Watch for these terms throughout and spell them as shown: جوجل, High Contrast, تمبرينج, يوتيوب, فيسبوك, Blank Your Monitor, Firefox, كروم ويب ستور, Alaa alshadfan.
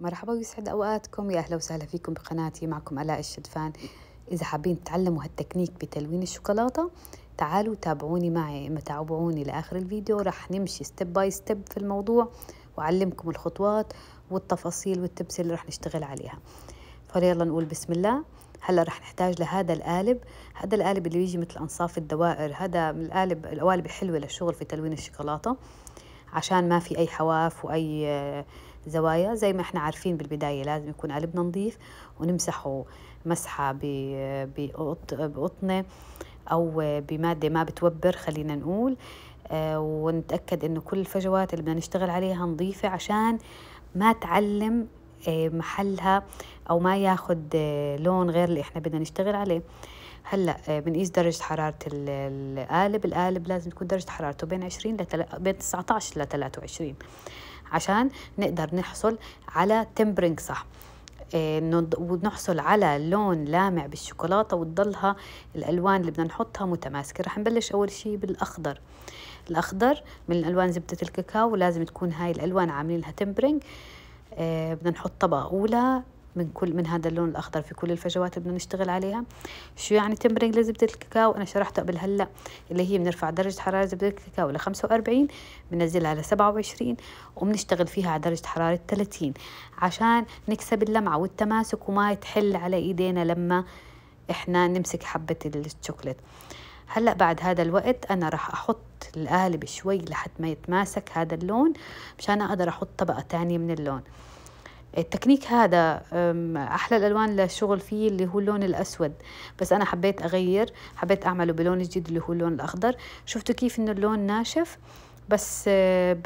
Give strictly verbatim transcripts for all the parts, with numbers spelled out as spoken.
مرحبا ويسعد اوقاتكم، يا اهلا وسهلا فيكم بقناتي. معكم الاء الشدفان. اذا حابين تتعلموا هالتكنيك بتلوين الشوكولاته تعالوا تابعوني معي، اما تابعوني لاخر الفيديو راح نمشي ستيب باي ستيب في الموضوع واعلمكم الخطوات والتفاصيل والتبس اللي راح نشتغل عليها. فيلا نقول بسم الله. هلا راح نحتاج لهذا القالب، هذا القالب اللي بيجي مثل انصاف الدوائر، هذا من القالب القوالب الحلوه للشغل في تلوين الشوكولاته عشان ما في اي حواف واي زوايا. زي ما احنا عارفين بالبدايه لازم يكون قالبنا نظيف ونمسحه مسحه بقطنه او بماده ما بتوبر، خلينا نقول، ونتاكد انه كل الفجوات اللي بدنا نشتغل عليها نظيفه عشان ما تعلم محلها او ما ياخد لون غير اللي احنا بدنا نشتغل عليه. هلا بنقيس درجه حراره القالب، القالب لازم تكون درجه حرارته بين عشرين لتل... بين تسعطعش ل ثلاثة وعشرين عشان نقدر نحصل على تمبرينج صح، ونحصل على لون لامع بالشوكولاته وتضلها الالوان اللي بدنا نحطها متماسكه. رح نبلش اول شيء بالاخضر، الاخضر من الالوان زبده الكاكاو، لازم تكون هاي الالوان عاملين لها تمبرينج. آه بدنا نحط طبقه اولى من كل من هذا اللون الاخضر في كل الفجوات اللي بدنا نشتغل عليها. شو يعني تمبرينج لزبده الكاكاو؟ انا شرحته قبل هلا، اللي هي بنرفع درجه حراره زبده الكاكاو ل خمسة وأربعين، بننزلها ل سبعة وعشرين، وبنشتغل فيها على درجه حراره ثلاثين عشان نكسب اللمعه والتماسك وما تحل على ايدينا لما احنا نمسك حبه الشوكليت. هلا بعد هذا الوقت انا راح احط القالب شوي لحد ما يتماسك هذا اللون مشان اقدر احط طبقه ثانيه من اللون. التكنيك هذا احلى الالوان للشغل فيه اللي هو اللون الاسود، بس انا حبيت اغير، حبيت اعمله بلون جديد اللي هو اللون الاخضر. شفتوا كيف انه اللون ناشف، بس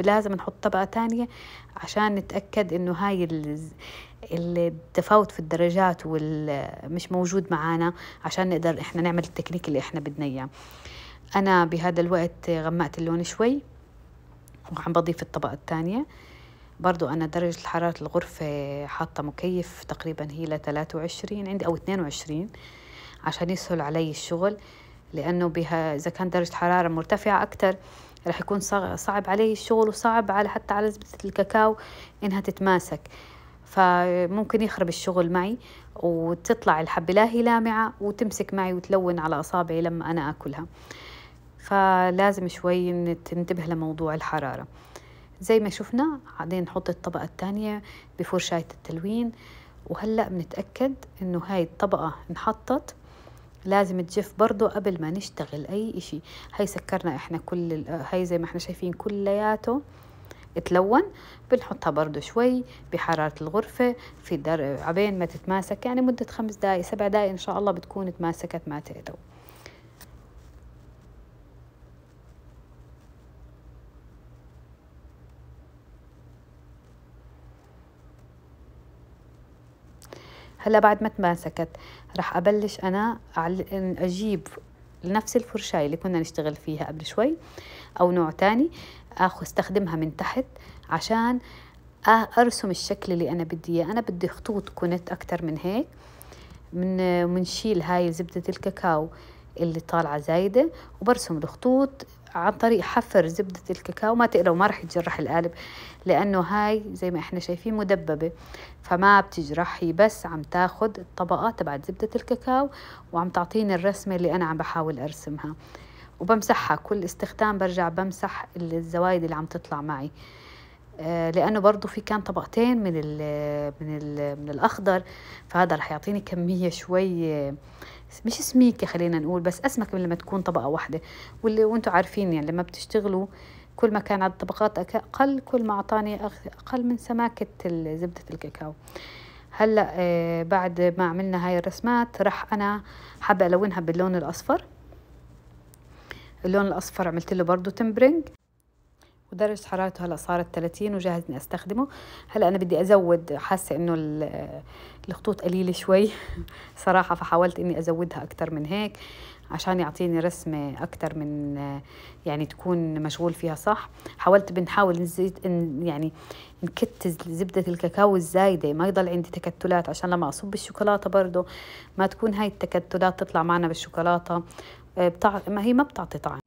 لازم نحط طبقه ثانيه عشان نتاكد انه هاي التفاوت في الدرجات والمش موجود معانا عشان نقدر احنا نعمل التكنيك اللي احنا بدنا اياه. انا بهذا الوقت غمقت اللون شوي وعم بضيف الطبقه الثانيه. برضو أنا درجة حرارة الغرفة حاطة مكيف تقريبا هي لثلاثة وعشرين عندي أو اثنين وعشرين عشان يسهل علي الشغل، لأنه بها إذا كان درجة حرارة مرتفعة أكتر رح يكون صعب علي الشغل وصعب على حتى على زبدة الكاكاو إنها تتماسك، فممكن يخرب الشغل معي وتطلع الحبة لا هي لامعة وتمسك معي وتلون على أصابعي لما أنا أكلها. فلازم شوي ننتبه لموضوع الحرارة. زي ما شفنا بعدين نحط الطبقة الثانية بفرشاية التلوين. وهلأ بنتأكد انه هاي الطبقة انحطت، لازم تجف برضو قبل ما نشتغل اي اشي. هاي سكرنا احنا كل هاي زي ما احنا شايفين كلياته تلون، بنحطها برضو شوي بحرارة الغرفة في در عبين ما تتماسك، يعني مدة خمس دقايق سبع دقايق ان شاء الله بتكون اتماسكت مع تقدر. هلا بعد ما تماسكت راح ابلش انا اجيب نفس الفرشاية اللي كنا نشتغل فيها قبل شوي او نوع تاني اخو استخدمها من تحت عشان ارسم الشكل اللي انا بدي اياه. انا بدي خطوط كنت اكتر من هيك. من منشيل هاي زبدة الكاكاو اللي طالعة زايدة وبرسم الخطوط عن طريق حفر زبدة الكاكاو. ما تقلقوا ما رح يتجرح القالب لأنه هاي زي ما احنا شايفين مدببة فما بتجرح، هي بس عم تاخد الطبقة تبعت زبدة الكاكاو وعم تعطيني الرسمة اللي أنا عم بحاول أرسمها، وبمسحها كل استخدام برجع بمسح الزوايد اللي عم تطلع معي، لأنه برضو في كان طبقتين من ال من ال من الأخضر، فهذا رح يعطيني كمية شوي مش سميكة خلينا نقول، بس أسمك من لما تكون طبقة واحدة. واللي وانتوا عارفين يعني لما بتشتغلوا كل ما كان عدد طبقات أقل كل ما أعطاني أقل من سماكة زبدة الكاكاو. هلأ بعد ما عملنا هاي الرسمات رح أنا حابة ألونها باللون الأصفر. اللون الأصفر عملت له برضو تمبرينج ودرجة حرارته هلا صارت ثلاثين وجاهز اني استخدمه. هلا انا بدي ازود، حاسه انه الخطوط قليله شوي صراحه، فحاولت اني ازودها اكثر من هيك عشان يعطيني رسمه اكثر من يعني تكون مشغول فيها صح. حاولت بنحاول نزيد يعني نكتز زبده الكاكاو الزايده ما يضل عندي تكتلات عشان لما اصب الشوكولاته برضه ما تكون هاي التكتلات تطلع معنا بالشوكولاته، ما هي ما بتعطي طعم.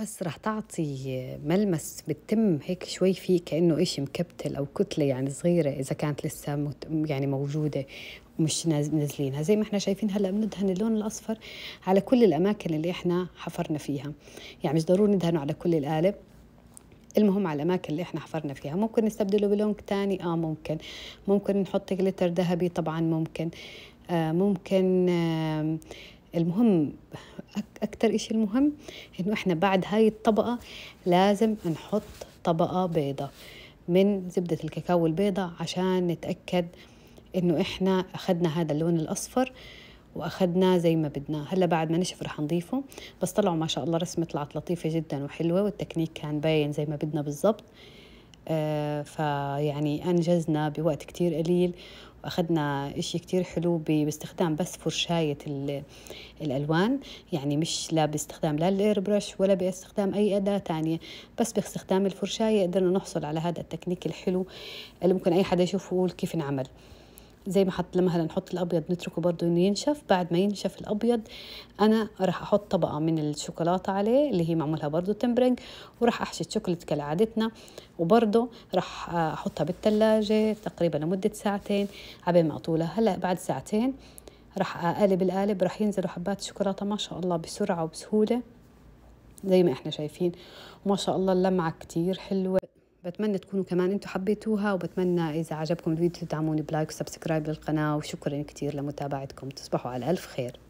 بس راح تعطي ملمس بالتم هيك شوي فيه كأنه إشي مكبتل أو كتلة يعني صغيرة إذا كانت لسه يعني موجودة ومش نازلينها. زي ما احنا شايفين هلأ بندهن اللون الأصفر على كل الأماكن اللي احنا حفرنا فيها، يعني مش ضروري ندهنه على كل القالب، المهم على الأماكن اللي احنا حفرنا فيها. ممكن نستبدله بلون تاني، آه ممكن ممكن نحط جليتر ذهبي طبعا، ممكن آه ممكن آه المهم أكتر إشي المهم إنه إحنا بعد هاي الطبقة لازم نحط طبقة بيضة من زبدة الكاكاو البيضة عشان نتأكد إنه إحنا أخذنا هذا اللون الأصفر وأخذناه زي ما بدنا. هلا بعد ما نشف رح نضيفه، بس طلعوا ما شاء الله رسمة طلعت لطيفة جدا وحلوة، والتكنيك كان باين زي ما بدنا بالضبط. آه فيعني أنجزنا بوقت كتير قليل وأخذنا إشي كتير حلو باستخدام بس فرشاية الألوان، يعني مش لا باستخدام لا الإير برش ولا باستخدام أي أداة تانية، بس باستخدام الفرشاية قدرنا نحصل على هذا التكنيك الحلو اللي ممكن أي حدا يشوفه ويقول كيف نعمل. زي ما حط لما هلا نحط الأبيض نتركه برضه ينشف، بعد ما ينشف الأبيض أنا راح أحط طبقة من الشوكولاتة عليه اللي هي معمولها برضه تمبرنج، وراح أحشي شوكولاتة كالعادتنا، وبرضه راح أحطها بالثلاجة تقريبا لمدة ساعتين عبين ما أطولها. هلا بعد ساعتين راح أقلب القالب، راح ينزلوا حبات الشوكولاتة ما شاء الله بسرعة وبسهولة زي ما إحنا شايفين، وما شاء الله اللمعة كتير حلوة. بتمنى تكونوا كمان انتم حبيتوها، وبتمنى إذا عجبكم الفيديو تدعموني بلايك وسبسكرايب للقناة، وشكرا كتير لمتابعتكم. تصبحوا على ألف خير.